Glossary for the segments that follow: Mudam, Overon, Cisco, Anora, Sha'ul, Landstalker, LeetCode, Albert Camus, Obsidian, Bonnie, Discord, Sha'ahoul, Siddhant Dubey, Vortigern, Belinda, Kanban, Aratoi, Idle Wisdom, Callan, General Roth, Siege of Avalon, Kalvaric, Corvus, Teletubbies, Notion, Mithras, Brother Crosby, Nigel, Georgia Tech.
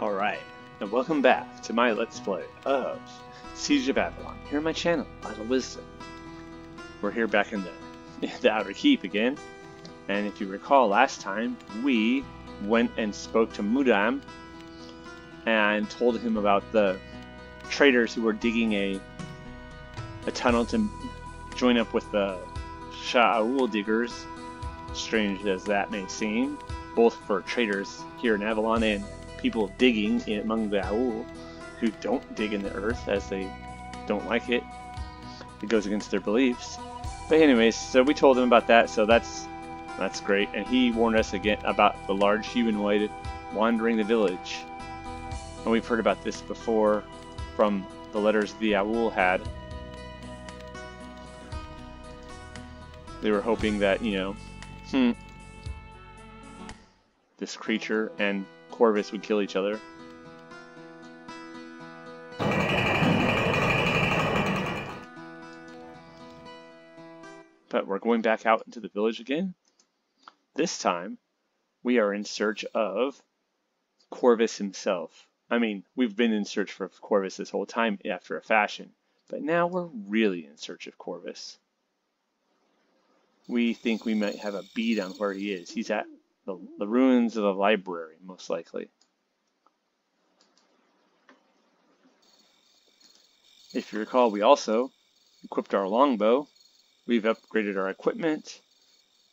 Alright, and welcome back to my Let's Play of Siege of Avalon, here on my channel, Idle Wisdom. We're here back in the Outer Keep again, and if you recall last time, we went and spoke to Mudam and told him about the traitors who were digging a tunnel to join up with the Sha'ahoul diggers, strange as that may seem, both for traitors here in Avalon and people digging among the Sha'ul who don't dig in the earth as they don't like it. It goes against their beliefs. But anyways, so we told him about that, so that's great. And he warned us again about the large humanoid wandering the village. And we've heard about this before from the letters the Sha'ul had. They were hoping that, you know, this creature and Corvus would kill each other. But we're going back out into the village again. This time, we are in search of Corvus himself. I mean, we've been in search for Corvus this whole time after a fashion, but now we're really in search of Corvus. We think we might have a bead on where he is. He's at the ruins of the library, most likely. If you recall, we also equipped our longbow. We've upgraded our equipment.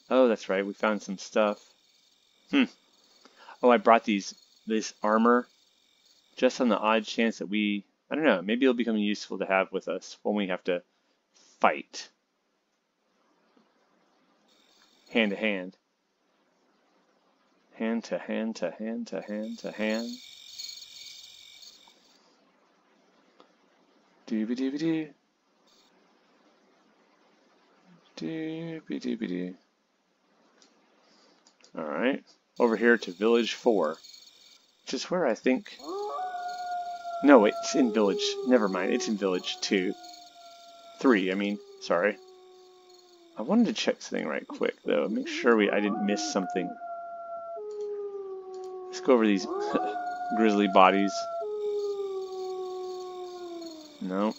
Oh, that's right, we found some stuff. Oh, I brought this armor just on the odd chance that we, I don't know, maybe it'll become useful to have with us when we have to fight. Hand to hand. Hand to hand to hand to hand to hand. Dooby-dooby-doo. Dooby-dooby-doo. Alright. Over here to Village 4. Which is where I think... No, it's in Village. Never mind. It's in Village 2. 3, I mean. Sorry. I wanted to check something right quick, though. Make sure I didn't miss something. Let's go over these grizzly bodies. No.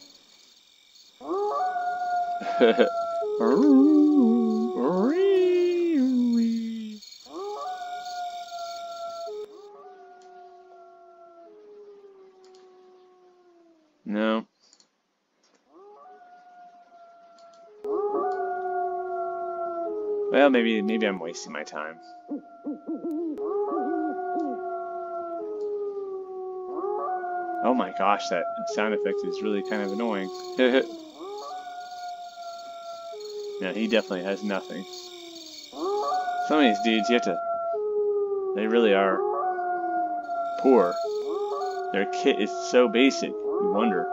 No. Well, maybe I'm wasting my time. Oh my gosh, that sound effect is really kind of annoying. No, he definitely has nothing. Some of these dudes, you have to... They really are poor. Their kit is so basic, you wonder.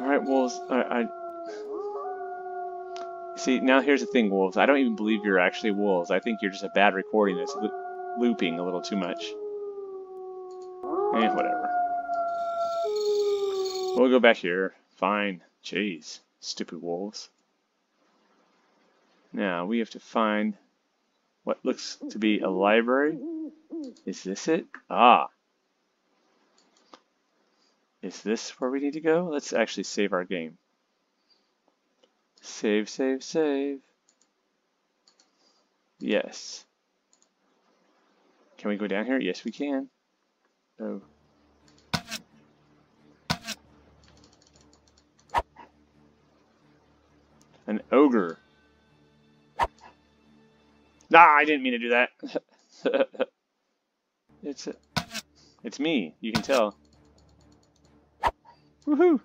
Alright, wolves, See, now here's the thing, wolves. I don't even believe you're actually wolves. I think you're just a bad recording that's looping a little too much. Eh, whatever. We'll go back here. Fine. Jeez. Stupid wolves. Now, we have to find what looks to be a library. Is this it? Ah. Is this where we need to go? Let's actually save our game. Save, save, save. Yes. Can we go down here? Yes, we can. No. An ogre. Nah, I didn't mean to do that. It's me. You can tell. Woohoo!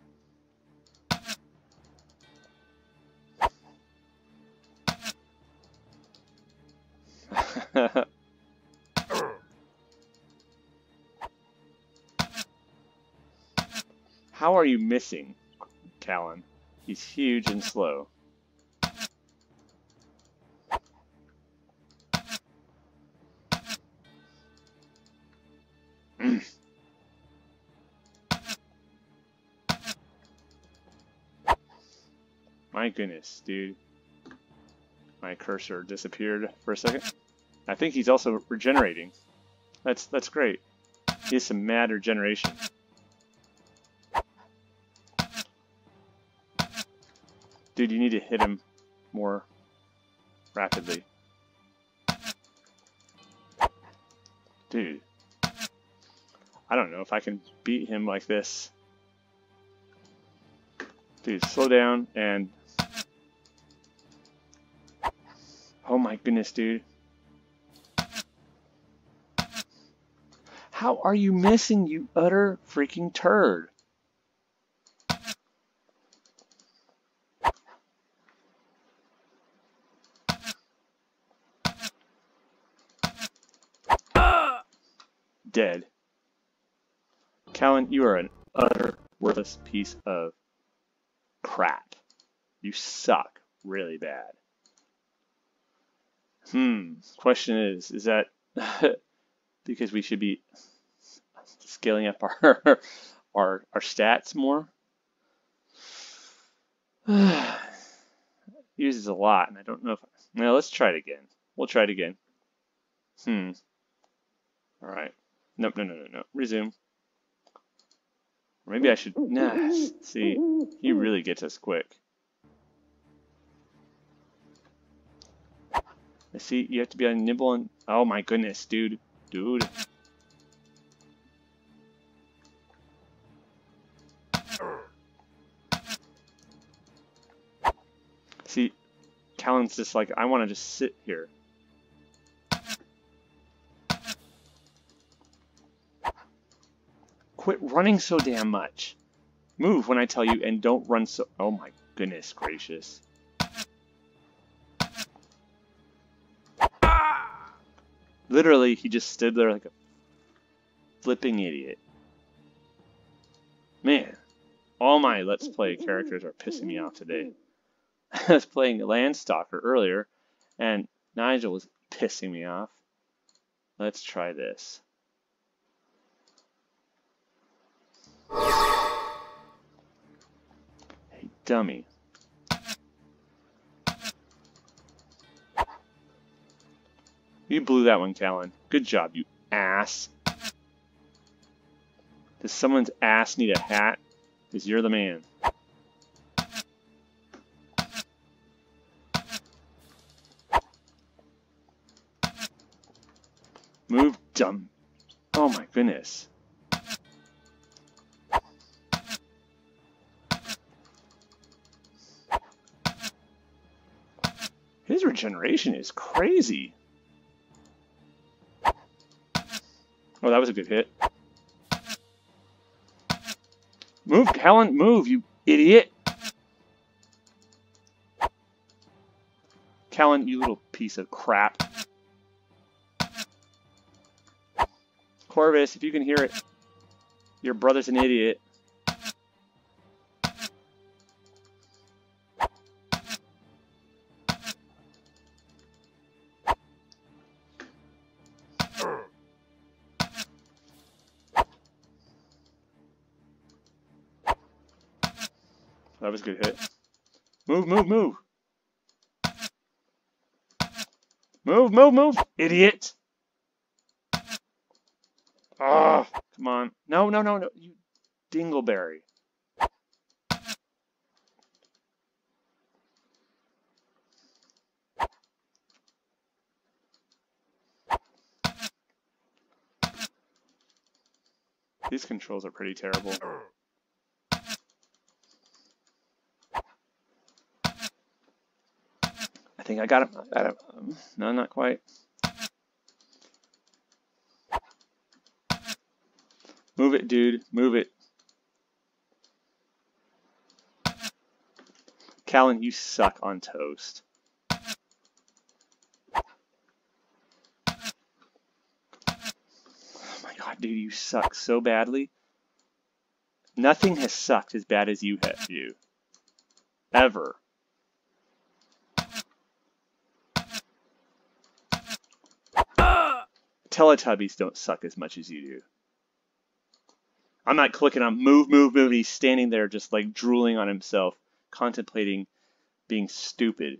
How are you missing, Callan? He's huge and slow. My goodness, dude. My cursor disappeared for a second. I think he's also regenerating. That's great. He's some mad regeneration. Dude, you need to hit him more rapidly. Dude. I don't know if I can beat him like this. Dude, slow down and... Oh my goodness, dude. How are you missing, you utter freaking turd? Dead. Callan, you are an utter worthless piece of crap. You suck really bad. Question is that because we should be scaling up our stats more? Uses a lot, and I don't know if... Well, let's try it again. We'll try it again. All right. Nope, no. Resume. Maybe I should... Nah, see, he really gets us quick. See, you have to be on nibble and... Oh my goodness, dude. See, Callan's just like, I want to just sit here. Quit running so damn much. Move when I tell you and don't run so... Oh my goodness gracious. Literally, he just stood there like a flipping idiot. Man, all my Let's Play characters are pissing me off today. I was playing Landstalker earlier, and Nigel was pissing me off. Let's try this. Hey, dummy. You blew that one, Callan. Good job, you ass. Does someone's ass need a hat? Because you're the man. Move, dumb. Oh my goodness. His regeneration is crazy. Oh, that was a good hit. Move, Callan, move, you idiot! Callan, you little piece of crap. Corvus, if you can hear it, your brother's an idiot. That was a good hit. Move. Move, idiot. Ah, oh, come on. No, you dingleberry. These controls are pretty terrible. I think I got him. No, not quite. Move it, dude. Move it. Callan, you suck on toast. Oh my god, dude, you suck so badly. Nothing has sucked as bad as you have, you. Ever. Teletubbies don't suck as much as you do. I'm not clicking on move. He's standing there just like drooling on himself, contemplating being stupid.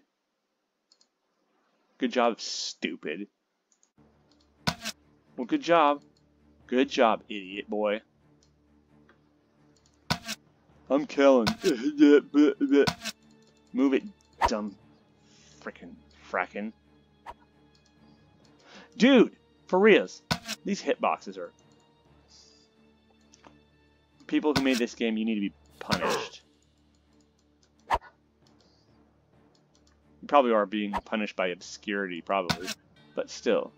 Good job, stupid. Well, good job. Good job, idiot boy. I'm Callan. Move it, dumb frickin' frackin'. Dude, for reals, these hitboxes are... People who made this game, you need to be punished. You probably are being punished by obscurity, probably, but still.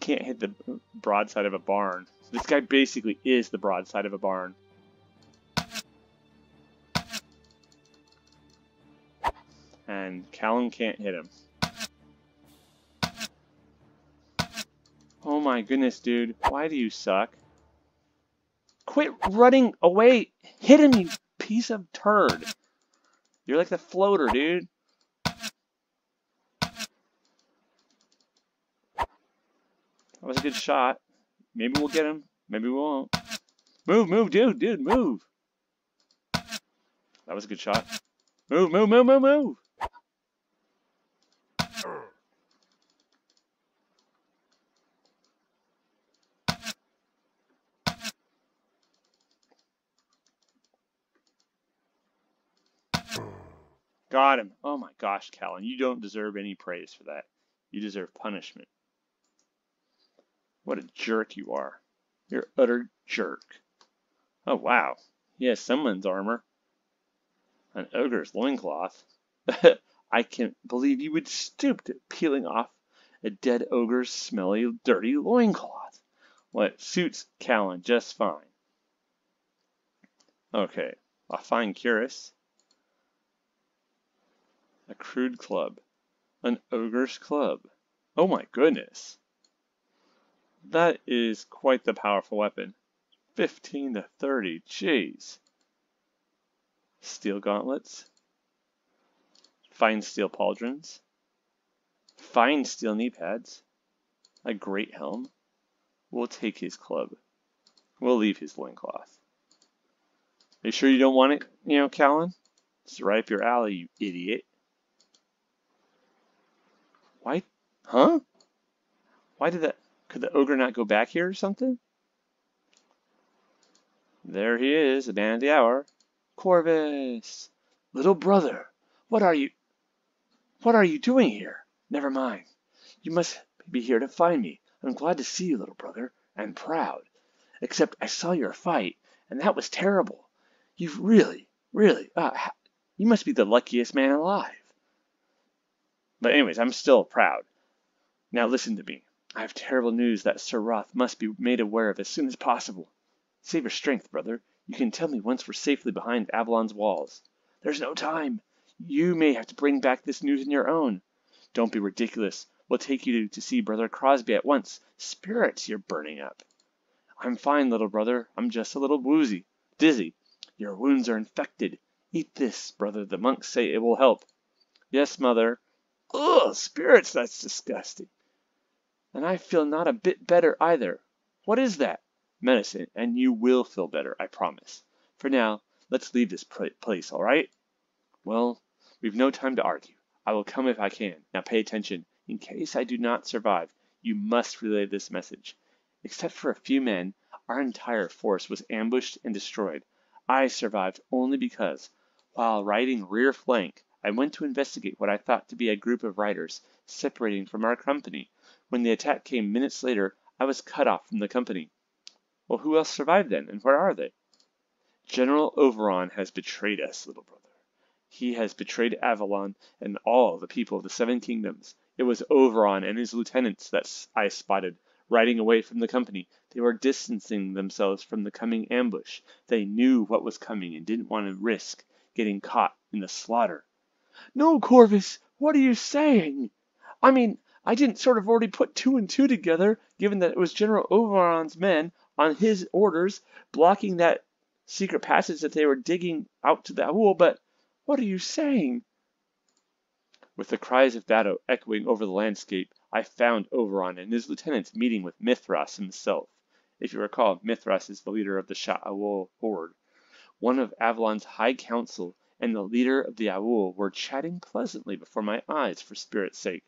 Can't hit the broadside of a barn. So this guy basically is the broadside of a barn. And Callan can't hit him. Oh my goodness, dude. Why do you suck? Quit running away! Hit him, you piece of turd! You're like the floater, dude. That was a good shot. Maybe we'll get him. Maybe we won't. Move, move, dude, move. That was a good shot. Move, move. Got him. Oh my gosh, Callan, you don't deserve any praise for that. You deserve punishment. What a jerk you are. You're an utter jerk. Oh, wow. He has someone's armor. An ogre's loincloth. I can't believe you would stoop to peeling off a dead ogre's smelly, dirty loincloth. Well, it suits Callan just fine. Okay. A fine cuirass. A crude club. An ogre's club. Oh, my goodness. That is quite the powerful weapon. 15 to 30, jeez. Steel gauntlets. Fine steel pauldrons. Fine steel knee pads. A great helm. We'll take his club. We'll leave his loincloth. Are you sure you don't want it, you know, Callan? It's right up your alley, you idiot. Why? Huh? Why did that... Could the ogre not go back here or something? There he is, the man of the hour. Corvus! Little brother, what are you doing here? Never mind. You must be here to find me. I'm glad to see you, little brother. I'm proud. Except I saw your fight, and that was terrible. You've you must be the luckiest man alive. But anyways, I'm still proud. Now listen to me. I have terrible news that Sir Roth must be made aware of as soon as possible. Save your strength, brother. You can tell me once we're safely behind Avalon's walls. There's no time. You may have to bring back this news on your own. Don't be ridiculous. We'll take you to see Brother Crosby at once. Spirits, you're burning up. I'm fine, little brother. I'm just a little woozy. Dizzy. Your wounds are infected. Eat this, brother. The monks say it will help. Yes, mother. Ugh, spirits, that's disgusting. And I feel not a bit better either. What is that? Medicine, and you will feel better, I promise. For now, let's leave this place, all right? Well, we've no time to argue. I will come if I can. Now pay attention. In case I do not survive, you must relay this message. Except for a few men, our entire force was ambushed and destroyed. I survived only because, while riding rear flank, I went to investigate what I thought to be a group of riders separating from our company. When the attack came minutes later, I was cut off from the company. Well, who else survived then, and where are they? General Overon has betrayed us, little brother. He has betrayed Avalon and all the people of the Seven Kingdoms. It was Overon and his lieutenants that I spotted, riding away from the company. They were distancing themselves from the coming ambush. They knew what was coming and didn't want to risk getting caught in the slaughter. No, Corvus, what are you saying? I mean... I didn't sort of already put two and two together, given that it was General Overon's men on his orders, blocking that secret passage that they were digging out to the Sha'ahoul, but what are you saying? With the cries of battle echoing over the landscape, I found Overon and his lieutenants meeting with Mithras himself. If you recall, Mithras is the leader of the Sha'ahoul horde. One of Avalon's high council and the leader of the Sha'ahoul were chatting pleasantly before my eyes for spirit's sake.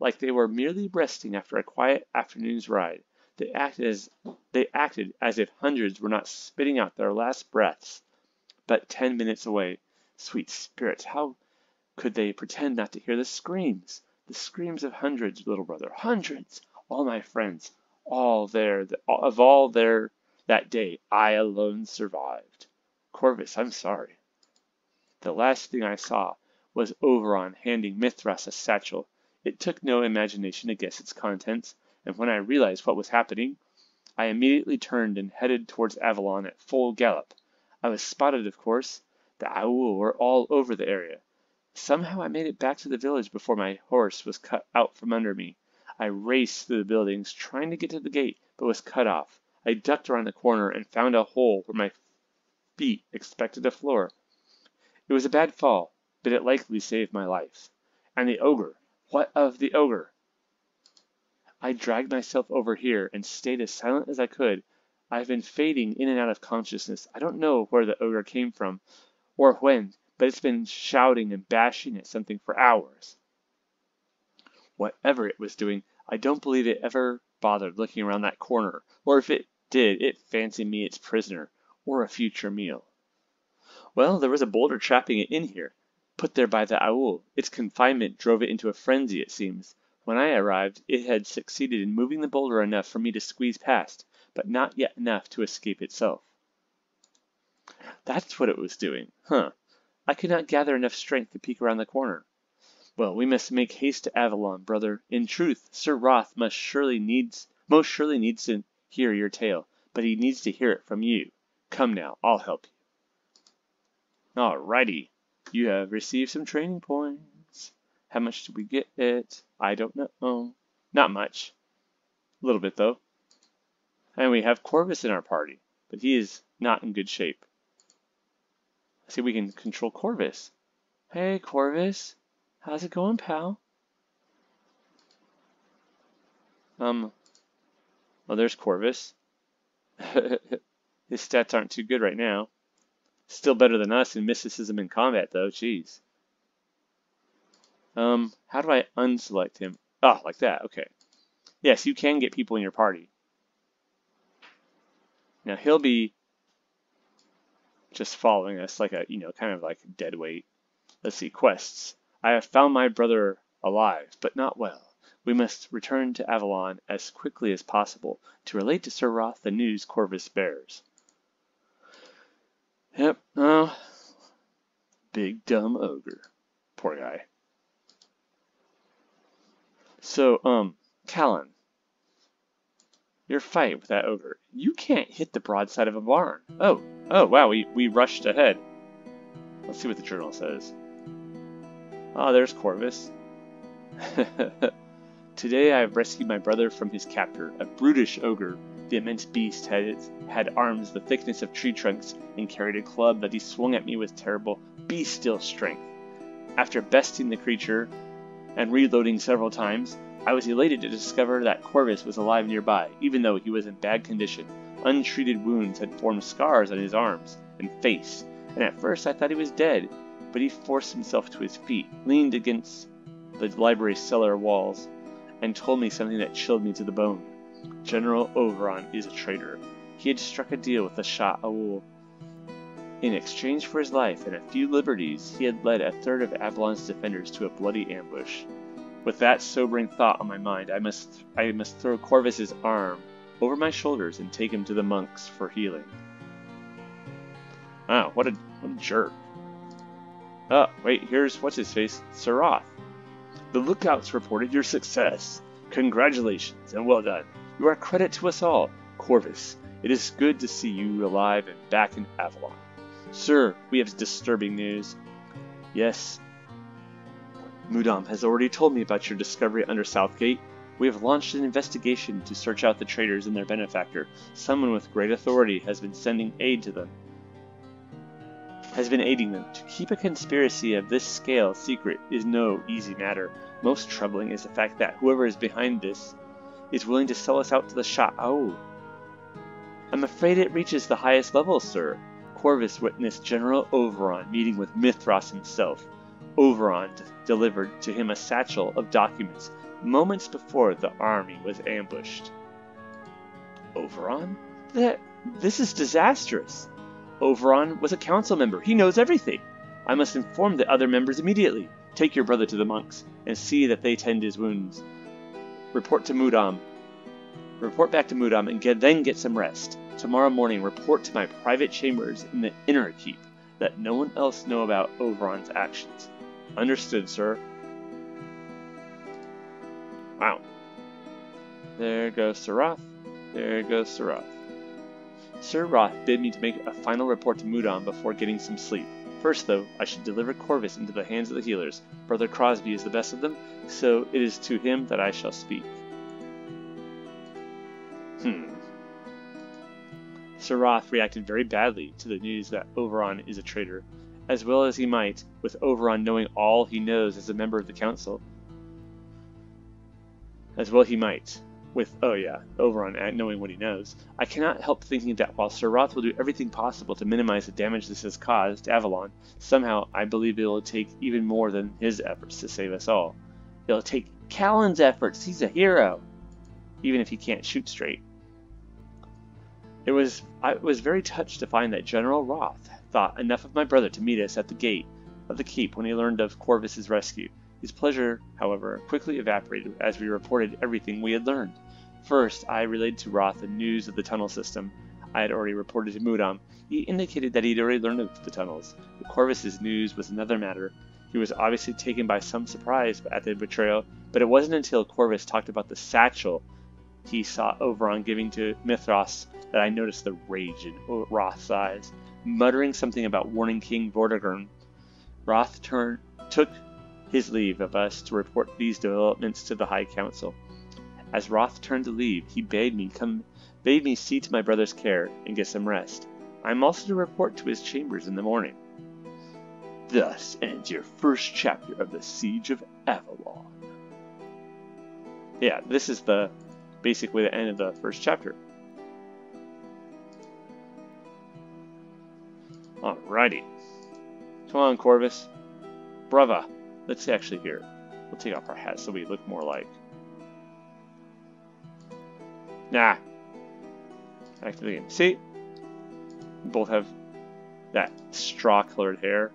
Like they were merely resting after a quiet afternoon's ride, they acted as if hundreds were not spitting out their last breaths, but 10 minutes away. Sweet spirits, how could they pretend not to hear the screams of hundreds, little brother, hundreds, all my friends, all there, of all there that day, I alone survived. Corvus, I'm sorry. The last thing I saw was Overon handing Mithras a satchel. It took no imagination to guess its contents, and when I realized what was happening, I immediately turned and headed towards Avalon at full gallop. I was spotted, of course. The Sha'ahoul were all over the area. Somehow I made it back to the village before my horse was cut out from under me. I raced through the buildings, trying to get to the gate, but was cut off. I ducked around the corner and found a hole where my feet expected a floor. It was a bad fall, but it likely saved my life. And the ogre. What of the ogre? I dragged myself over here and stayed as silent as I could. I've been fading in and out of consciousness. I don't know where the ogre came from or when, but it's been shouting and bashing at something for hours. Whatever it was doing, I don't believe it ever bothered looking around that corner, or if it did, it fancied me its prisoner or a future meal. Well, there was a boulder trapping it in here, put there by the Sha'ahoul. Its confinement drove it into a frenzy, it seems. When I arrived, it had succeeded in moving the boulder enough for me to squeeze past, but not yet enough to escape itself. That's what it was doing, huh? I could not gather enough strength to peek around the corner. Well, we must make haste to Avalon, brother. In truth, Sir Roth most surely needs to hear your tale, but he needs to hear it from you. Come now, I'll help you. Alrighty, you have received some training points. How much did we get it? I don't know. Not much. A little bit, though. And we have Corvus in our party, but he is not in good shape. See, we can control Corvus. Hey, Corvus. How's it going, pal? Well, there's Corvus. His stats aren't too good right now. Still better than us in mysticism and combat, though. Jeez. How do I unselect him? Oh, like that. Okay. Yes, you can get people in your party. Now, he'll be just following us like a, you know, kind of like dead weight. Let's see. Quests. I have found my brother alive, but not well. We must return to Avalon as quickly as possible to relate to Sir Roth the news Corvus bears. Yep, oh, big dumb ogre. Poor guy. So, Callan, your fight with that ogre. You can't hit the broadside of a barn. Oh, wow, we rushed ahead. Let's see what the journal says. Ah, there's Corvus. Today I have rescued my brother from his captor, a brutish ogre. The immense beast had arms the thickness of tree trunks and carried a club that he swung at me with terrible be-still strength. After besting the creature and reloading several times, I was elated to discover that Corvus was alive nearby, even though he was in bad condition. Untreated wounds had formed scars on his arms and face, and at first I thought he was dead, but he forced himself to his feet, leaned against the library cellar walls, and told me something that chilled me to the bone. General Overon is a traitor. He had struck a deal with the Sha'ahoul. In exchange for his life and a few liberties, he had led a third of Avalon's defenders to a bloody ambush. With that sobering thought on my mind, I must throw Corvus's arm over my shoulders and take him to the monks for healing. Wow, what a jerk. Oh, wait, here's what's-his-face, Sir Roth. The lookouts reported your success. Congratulations and well done. You are a credit to us all. Corvus, it is good to see you alive and back in Avalon. Sir, we have disturbing news. Yes. Mudam has already told me about your discovery under Southgate. We have launched an investigation to search out the traitors and their benefactor. Someone with great authority has been aiding them. To keep a conspiracy of this scale secret is no easy matter. Most troubling is the fact that whoever is behind this is willing to sell us out to the Sha'ahoul. I'm afraid it reaches the highest level, sir. Corvus witnessed General Overon meeting with Mithras himself. Overon delivered to him a satchel of documents moments before the army was ambushed. Overon? This is disastrous. Overon was a council member. He knows everything. I must inform the other members immediately. Take your brother to the monks and see that they tend his wounds. Report back to Mudam and then get some rest. Tomorrow morning, report to my private chambers in the inner keep. Let no one else know about Overon's actions. Understood, sir. Wow. There goes Sir Roth. There goes Sir Roth. Sir Roth bid me to make a final report to Mudam before getting some sleep. First, though, I should deliver Corvus into the hands of the healers. Brother Crosby is the best of them, so it is to him that I shall speak. Sir Roth reacted very badly to the news that Overon is a traitor, as well as he might, with Overon knowing all he knows as a member of the council. Overon knowing what he knows. I cannot help thinking that while Sir Roth will do everything possible to minimize the damage this has caused to Avalon, somehow I believe it will take even more than his efforts to save us all. It'll take Callan's efforts. He's a hero, even if he can't shoot straight. I was very touched to find that General Roth thought enough of my brother to meet us at the gate of the keep when he learned of Corvus's rescue. His pleasure, however, quickly evaporated as we reported everything we had learned. First, I relayed to Roth the news of the tunnel system I had already reported to Mudam. He indicated that he'd already learned of the tunnels. But Corvus's news was another matter. He was obviously taken by some surprise at the betrayal, but it wasn't until Corvus talked about the satchel he saw Overon giving to Mithras that I noticed the rage in Roth's eyes. Muttering something about warning King Vortigern, Roth took his leave of us to report these developments to the High Council. As Roth turned to leave, he bade me see to my brother's care and get some rest. I am also to report to his chambers in the morning. Thus ends your first chapter of the Siege of Avalon. Yeah, this is basically the end of the first chapter. Alrighty. Come on, Corvus. Brava. Let's actually here. We'll take off our hats so we look more like. Nah. Back to the game. See? We both have that straw-colored hair.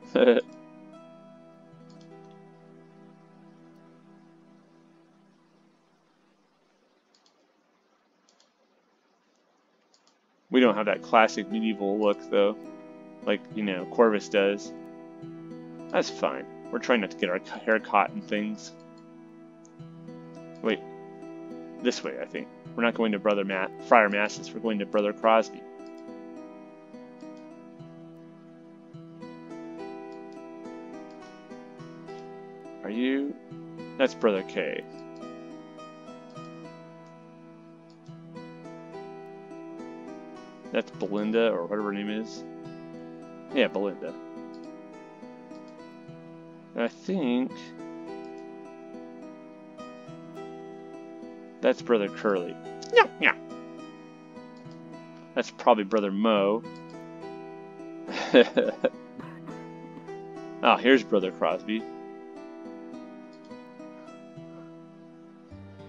We don't have that classic medieval look, though. Like, you know, Corvus does. That's fine. We're trying not to get our hair caught in things. Wait. This way, I think. We're not going to Friar Masses. We're going to Brother Crosby. Are you? That's Brother K. That's Belinda, or whatever her name is. Yeah, Belinda. I think that's Brother Curly. Yeah, yeah. That's probably Brother Mo. Oh, here's Brother Crosby.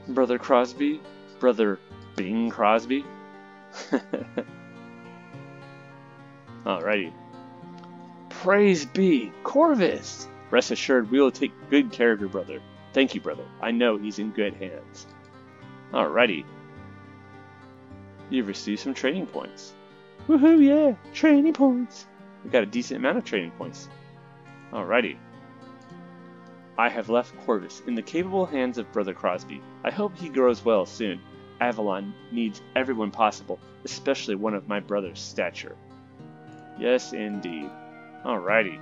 Brother Crosby? Brother Bing Crosby? Alrighty. Praise be, Corvus! Rest assured, we will take good care of your brother. Thank you, brother. I know he's in good hands. Alrighty. You've received some training points. Woohoo, yeah! Training points! We got a decent amount of training points. Alrighty. I have left Corvus in the capable hands of Brother Crosby. I hope he grows well soon. Avalon needs everyone possible, especially one of my brother's stature. Yes, indeed. Alrighty.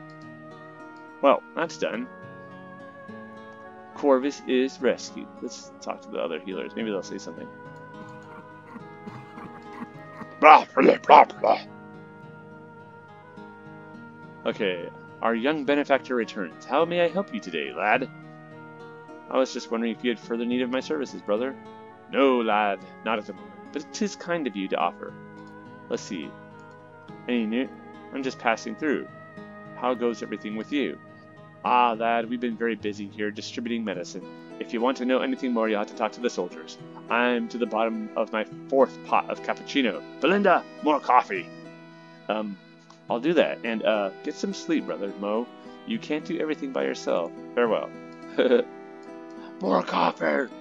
Well, that's done. Corvus is rescued. Let's talk to the other healers. Maybe they'll say something. Okay, our young benefactor returns. How may I help you today, lad? I was just wondering if you had further need of my services, brother. No, lad, not at the moment. But it is kind of you to offer. Let's see. Any new? I'm just passing through. How goes everything with you? Ah, lad, we've been very busy here distributing medicine. If you want to know anything more, you'll have to talk to the soldiers. I'm to the bottom of my 4th pot of cappuccino. Belinda, more coffee! I'll do that. And, get some sleep, brother Mo. You can't do everything by yourself. Farewell. More coffee!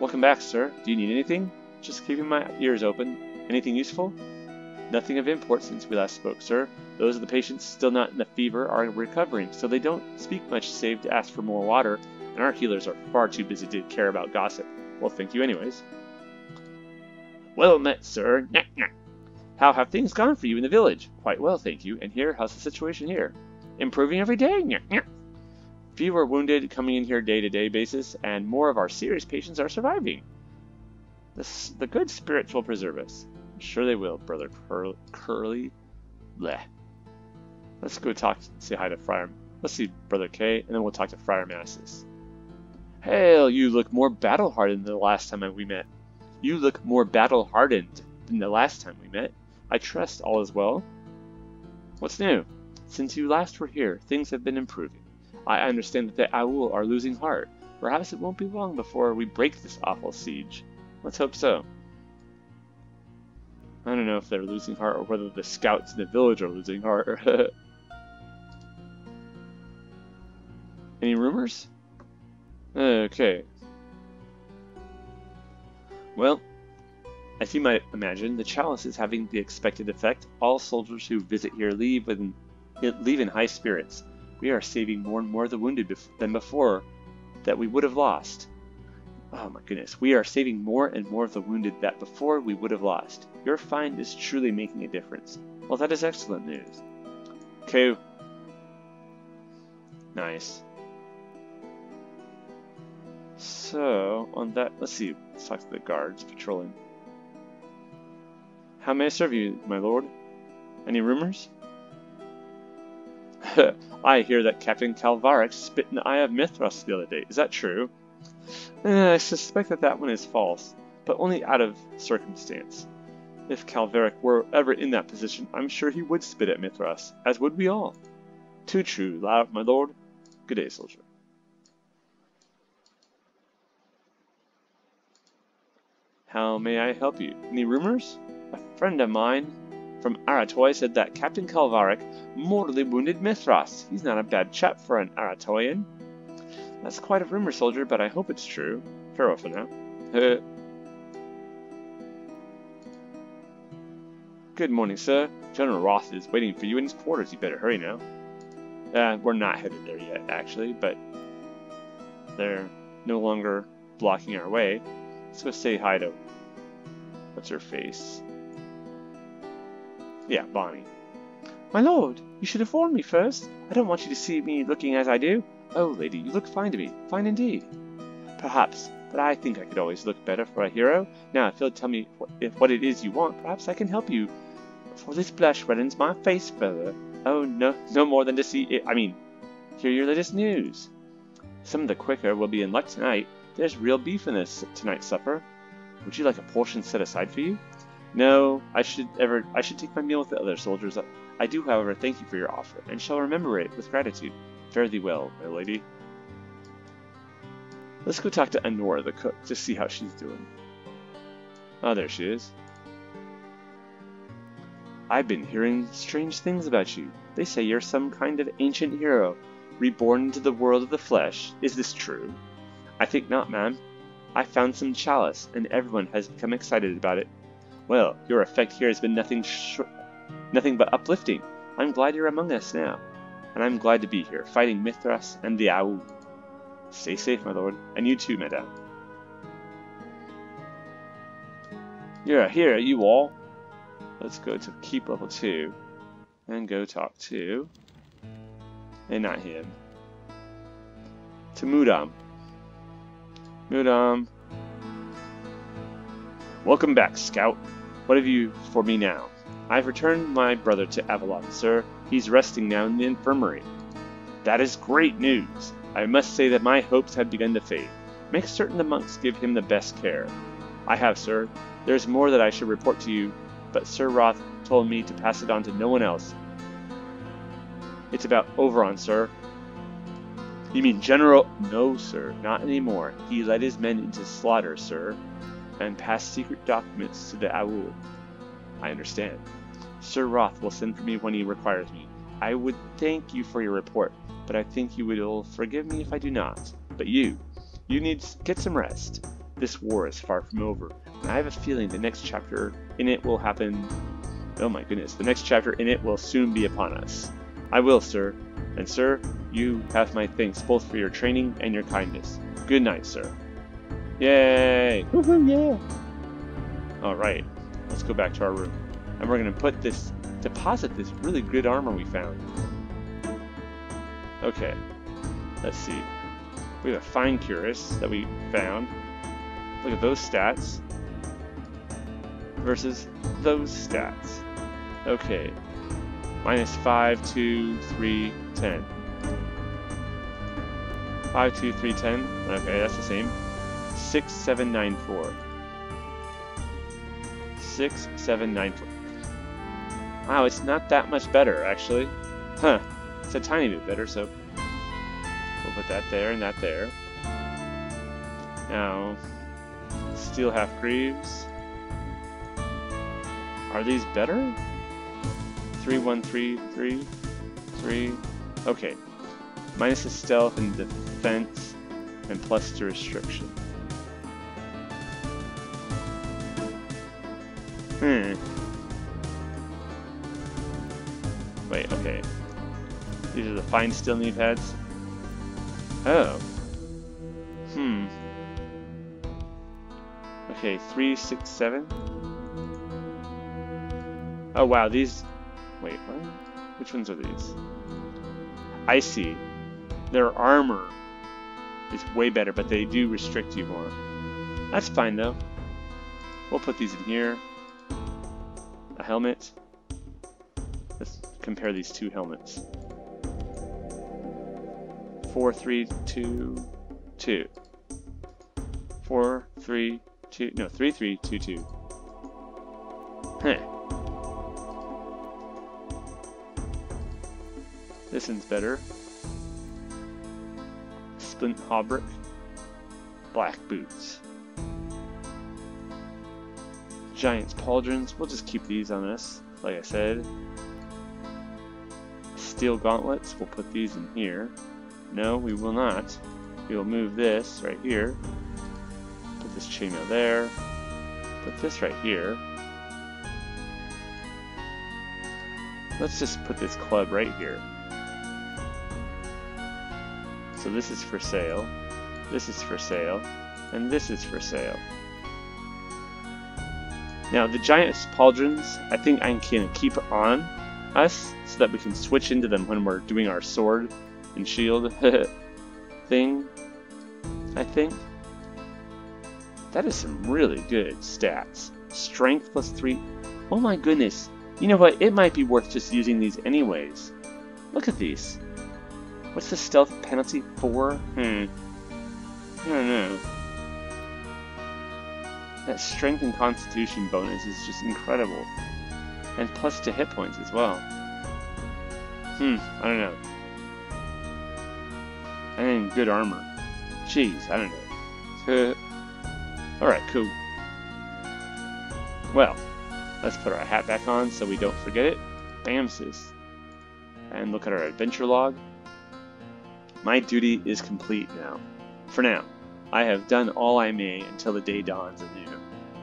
Welcome back, sir. Do you need anything? Just keeping my ears open. Anything useful? Nothing of import since we last spoke, sir. Those of the patients still not in the fever are recovering, so they don't speak much save to ask for more water, and our healers are far too busy to care about gossip. Well, thank you anyways. Well met, sir. Nah, nah. How have things gone for you in the village? Quite well, thank you. And here, how's the situation here? Improving every day. Nah, nah. Fewer wounded coming in here day-to-day basis, and more of our serious patients are surviving. The good spirits will preserve us. Sure they will, brother Curly. Bleh. Let's go say hi to Friar. Let's see Brother K, and then we'll talk to Friar Masses. Hail, you look more battle-hardened than the last time we met. You look more battle-hardened than the last time we met. I trust all is well. What's new? Since you last were here, things have been improving. I understand that the Sha'ahoul are losing heart. Perhaps it won't be long before we break this awful siege. Let's hope so. I don't know if they're losing heart or whether the scouts in the village are losing heart. Any rumors? Okay. Well, as you might imagine, the chalice is having the expected effect. All soldiers who visit here leave in high spirits. We are saving more and more of the wounded than before that we would have lost. Oh my goodness, we are saving more and more of the wounded that before we would have lost. Your find is truly making a difference. Well, that is excellent news. Okay. Nice. So, on that, let's see. Let's talk to the guards patrolling. How may I serve you, my lord? Any rumors? I hear that Captain Kalvaric spit in the eye of Mithras the other day. Is that true? I suspect that one is false, but only out of circumstance. If Kalvaric were ever in that position, I'm sure he would spit at Mithras, as would we all. Too true, my lord. Good day, soldier. How may I help you? Any rumors? A friend of mine from Aratoi said that Captain Kalvaric mortally wounded Mithras. He's not a bad chap for an Aratoian. That's quite a rumor, soldier, but I hope it's true. Farewell for now. Good morning, sir. General Roth is waiting for you in his quarters. You better hurry now. We're not headed there yet, actually, but they're no longer blocking our way. Let's go say hi to... what's her face? Yeah, Bonnie. My lord, you should have warned me first. I don't want you to see me looking as I do. Oh, lady, you look fine to me. Fine indeed. Perhaps, but I think I could always look better for a hero. Now, if you'll tell me what it is you want, perhaps I can help you. For this blush reddens my face further. Oh, no, no more than to see it. I mean, hear your latest news. Some of the quicker will be in luck tonight. There's real beef in this tonight's supper. Would you like a portion set aside for you? No, I should take my meal with the other soldiers. I do, however, thank you for your offer, and shall remember it with gratitude. Fare thee well, my lady. Let's go talk to Anora, the cook, to see how she's doing. Oh, there she is. I've been hearing strange things about you. They say you're some kind of ancient hero, reborn into the world of the flesh. Is this true? I think not, ma'am. I found some chalice, and everyone has become excited about it. Well, your effect here has been nothing but uplifting. I'm glad you're among us now. And I'm glad to be here, fighting Mithras and the Sha'ahoul. Stay safe, my lord, and you too, madame. You're a hero, you all. Let's go to keep level 2, and go talk to... and not him. to Mudam. Mudam. Welcome back, Scout. What have you for me now? I've returned my brother to Avalon, sir. He's resting now in the infirmary. That is great news. I must say that my hopes had begun to fade. Make certain the monks give him the best care. I have, sir. There's more that I should report to you, but Sir Roth told me to pass it on to no one else. It's about Overon, sir. You mean General? No, sir, not anymore. He led his men into slaughter, sir, and passed secret documents to the Sha'ul. I understand. Sir Roth will send for me when he requires me. I would thank you for your report, but I think you will forgive me if I do not. But you need to get some rest. This war is far from over, and I have a feeling the next chapter in it will happen. Oh my goodness, the next chapter in it will soon be upon us. I will, sir. And sir, you have my thanks both for your training and your kindness. Good night, sir. Yay! Woohoo, yeah! Alright, let's go back to our room. And we're gonna put this, deposit this really good armor we found. Okay, let's see. We have a fine cuirass that we found. Look at those stats versus those stats. Okay, -5, 2, 3, 10. 5, 2, 3, 10. Okay, that's the same. 6, 7, 9, 4. 6, 7, 9, 4. Wow, it's not that much better actually. Huh? It's a tiny bit better. So we'll put that there and that there. Now. Steel half greaves. Are these better? 3, 1, 3, 3, 3. Okay. Minus the stealth and defense and plus the restriction. Wait, okay. These are the fine steel knee pads. Oh. Okay, 3, 6, 7. Oh wow, these... Wait, what? Which ones are these? I see. Their armor is way better, but they do restrict you more. That's fine though. We'll put these in here. A helmet. Let's compare these two helmets. 4, 3, 2, 2. 4, 3. Two, no, 3, 3, 2, 2. Huh. This one's better. Splint hauberk. Black boots. Giant's pauldrons. We'll just keep these on us, like I said. Steel gauntlets. We'll put these in here. No, we will not. We will move this right here. This chainmail there. Put this right here. Let's just put this club right here. So this is for sale. This is for sale. And this is for sale. Now the giant's pauldrons, I think I can keep on us so that we can switch into them when we're doing our sword and shield thing, I think. That is some really good stats. Strength +3. Oh my goodness. You know what? It might be worth just using these anyways. Look at these. What's the stealth penalty for? I don't know. That strength and constitution bonus is just incredible. And plus to hit points as well. I don't know. And good armor. Jeez, I don't know. Alright, cool. Well, let's put our hat back on so we don't forget it. Bam, sis. And look at our adventure log. My duty is complete now. For now, I have done all I may until the day dawns anew.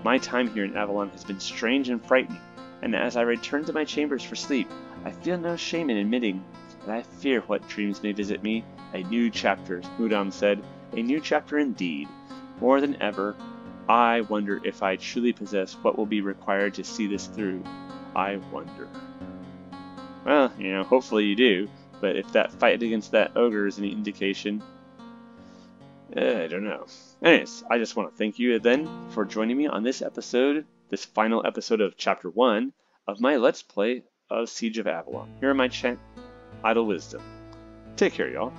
My time here in Avalon has been strange and frightening, and as I return to my chambers for sleep, I feel no shame in admitting that I fear what dreams may visit me. A new chapter, Mudam said. A new chapter indeed. More than ever, I wonder if I truly possess what will be required to see this through. I wonder. Well, you know, hopefully you do, but if that fight against that ogre is any indication, I don't know. Anyways, I just want to thank you then for joining me on this episode, this final episode of Chapter 1 of my Let's Play of Siege of Avalon, here on my channel, Idle Wisdom. Take care, y'all.